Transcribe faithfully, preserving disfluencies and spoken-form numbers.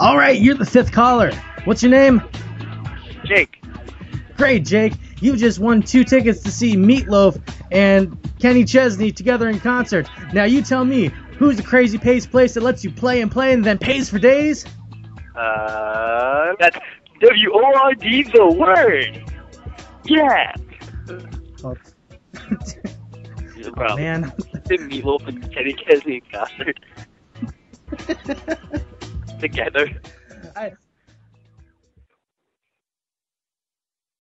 All right, you're the fifth caller. What's your name? Jake. Great, Jake. You just won two tickets to see Meatloaf and Kenny Chesney together in concert. Now you tell me, who's the crazy pace place that lets you play and play and then pays for days? Uh, that's W O R D, the word. Yeah. Oh, oh man. Meatloaf and Kenny Chesney in concert. Together. I...